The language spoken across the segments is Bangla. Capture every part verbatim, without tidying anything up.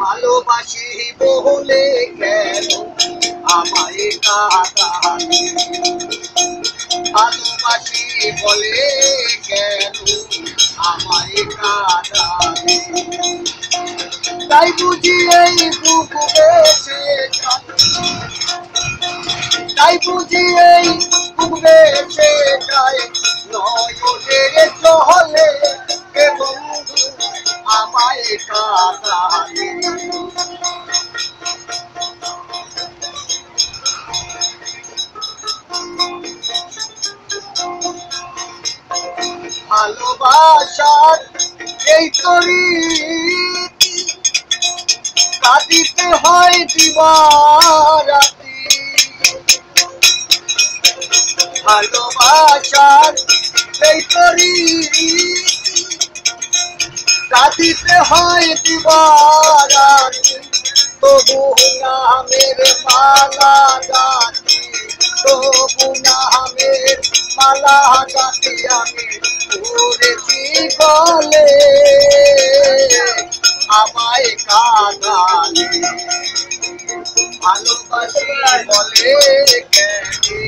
ভালোবাসি বলে কেন আমায় কাঁদালে, ভালোবাসি বলে কেন আমায় কাঁদালে, তাই বুঝি এই বুক বেঁচে তাই বুঝি এই বুক বেঁচে যায় নয়নের জলে আমায় কাঁদালে। ভালোবাসার এই তরীতি কাঁদিতে হয় দিবারাতি, ভালোবাসার এই তরীতি কাঁদিতে হয় দিবারাতি, তবু নামের মালা গাঁথি তবু নামের মালা গাঁথি আমি ধরেছি গলে আমায় কাঁদালে। ভালোবাসি বলে কেনে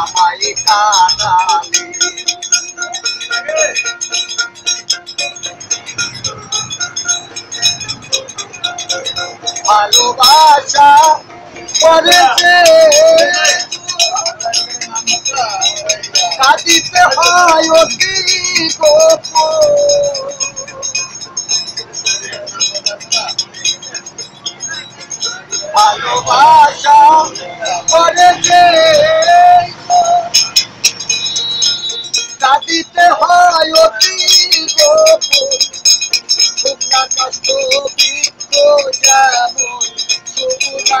আমায় কাঁদালে, ভালোবাসা করেছে কাঁদিতে হয় অতি গোপন, ভালোবাসা করেছে কাঁদিতে হয় অতি গোপন, শুকনা কষ্ট যেমন শুকনা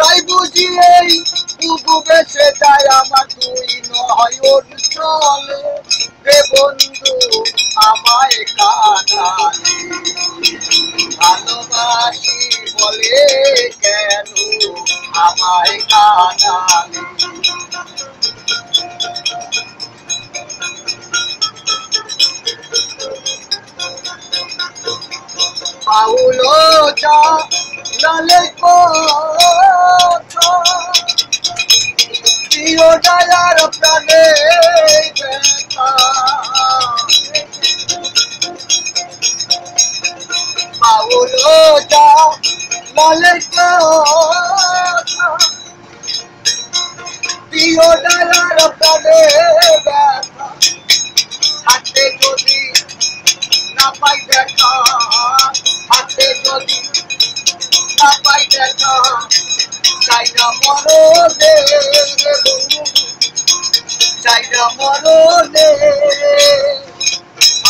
তাই বুঝি এই বুক বেঁচে যায় আমার তুই নয়ন চলে রে বন্ধু আমায় কাঁদালে। ভালোবাসি বলে কেন আমায় কাঁদালে, পাউলো যা নালে ডায়ার প্রাণে পাউলো যা নালে প্রিয় ডায়ার প্রাণে হাতে যদি না পাই দেখা হাতে যদি না পাই দেখা চাই না মরণে চাই না মরণে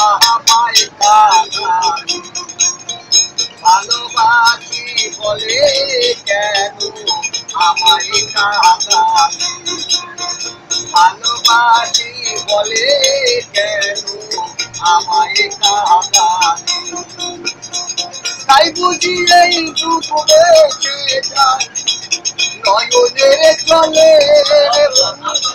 আমায় কাঁদালে। ভালোবাসি বলে কেন আমায় কাঁদালে, ভালোবাসি বলে কেন আমায় কাঁদালে, তাই বুঝি এই দুঃখ বেঁচে যায় নয়নের জলে।